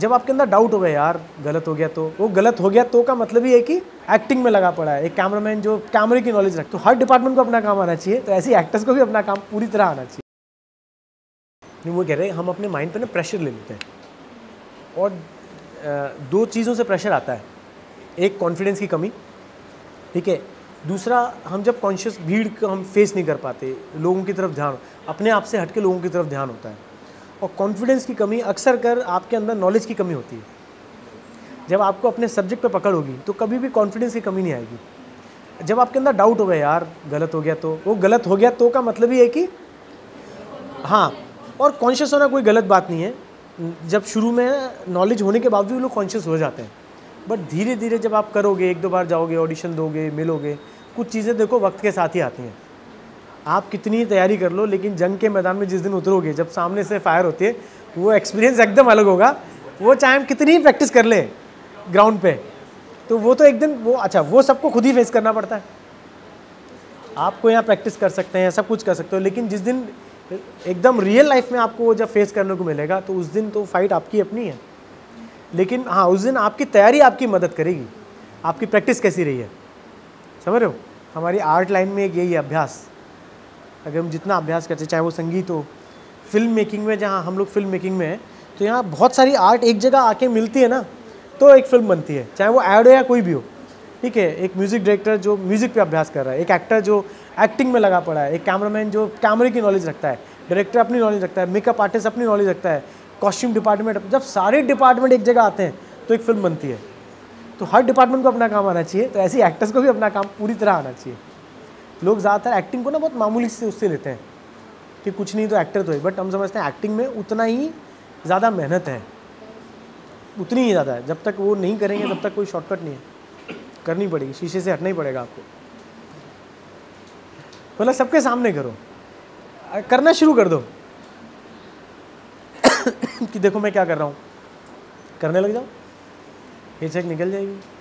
जब आपके अंदर डाउट हो गया यार गलत हो गया, तो वो गलत हो गया तो का मतलब ही है कि एक्टिंग में लगा पड़ा है एक कैमरामैन जो कैमरे की नॉलेज रखता है। तो हर डिपार्टमेंट को अपना काम आना चाहिए, तो ऐसे एक्टर्स को भी अपना काम पूरी तरह आना चाहिए। नहीं, वो कह रहे हैं हम अपने माइंड पर ना प्रेशर ले लेते हैं, और दो चीज़ों से प्रेशर आता है, एक कॉन्फिडेंस की कमी, ठीक है, दूसरा हम जब कॉन्शियस भीड़ को हम फेस नहीं कर पाते, लोगों की तरफ ध्यान, अपने आप से हट के लोगों की तरफ ध्यान होता है। और कॉन्फिडेंस की कमी अक्सर कर आपके अंदर नॉलेज की कमी होती है। जब आपको अपने सब्जेक्ट पे पकड़ होगी तो कभी भी कॉन्फिडेंस की कमी नहीं आएगी। जब आपके अंदर डाउट हो गया यार गलत हो गया, तो वो गलत हो गया तो का मतलब ही है कि हाँ, और कॉन्शियस होना कोई गलत बात नहीं है। जब शुरू में नॉलेज होने के बावजूद लोग कॉन्शियस हो जाते हैं, बट धीरे धीरे जब आप करोगे, एक दो बार जाओगे, ऑडिशन दोगे, मिलोगे, कुछ चीज़ें देखो वक्त के साथ ही आती हैं। आप कितनी तैयारी कर लो, लेकिन जंग के मैदान में जिस दिन उतरोगे, जब सामने से फायर होती है, वो एक्सपीरियंस एकदम अलग होगा। वो चाहे हम कितनी ही प्रैक्टिस कर लें ग्राउंड पे, तो वो तो एक दिन वो अच्छा वो सबको खुद ही फेस करना पड़ता है। आपको यहाँ प्रैक्टिस कर सकते हैं, सब कुछ कर सकते हो, लेकिन जिस दिन एकदम रियल लाइफ में आपको वो जब फेस करने को मिलेगा, तो उस दिन तो फाइट आपकी अपनी है। लेकिन हाँ, उस दिन आपकी तैयारी आपकी मदद करेगी, आपकी प्रैक्टिस कैसी रही है, समझ रहे हो। हमारी आर्ट लाइन में एक यही है अभ्यास। अगर हम जितना अभ्यास करते, चाहे वो संगीत हो, फिल्म मेकिंग में, जहाँ हम लोग फिल्म मेकिंग में हैं, तो यहाँ बहुत सारी आर्ट एक जगह आके मिलती है ना, तो एक फिल्म बनती है, चाहे वो ऐड हो या कोई भी हो, ठीक है। एक म्यूज़िक डायरेक्टर जो म्यूज़िक पे अभ्यास कर रहा है, एक एक्टर जो एक्टिंग में लगा पड़ा है, एक कैमरामैन जो कैमरे की नॉलेज रखता है, डायरेक्टर अपनी नॉलेज रखता है, मेकअप आर्टिस्ट अपनी नॉलेज रखता है, कॉस्ट्यूम डिपार्टमेंट, जब सारे डिपार्टमेंट एक जगह आते हैं तो एक फिल्म बनती है। तो हर डिपार्टमेंट को अपना काम आना चाहिए, तो ऐसे एक्टर्स को भी अपना काम पूरी तरह आना चाहिए। लोग ज़्यादातर एक्टिंग को ना बहुत मामूली से उससे लेते हैं कि कुछ नहीं तो एक्टर तो है, बट हम समझते हैं एक्टिंग में उतना ही ज़्यादा मेहनत है, उतनी ही ज़्यादा है। जब तक वो नहीं करेंगे तब तक कोई शॉर्टकट नहीं है, करनी पड़ेगी, शीशे से हटना ही पड़ेगा आपको। मतलब सबके सामने करो, करना शुरू कर दो कि देखो मैं क्या कर रहा हूँ, करने लग जाओ, ये चेक निकल जाएगी।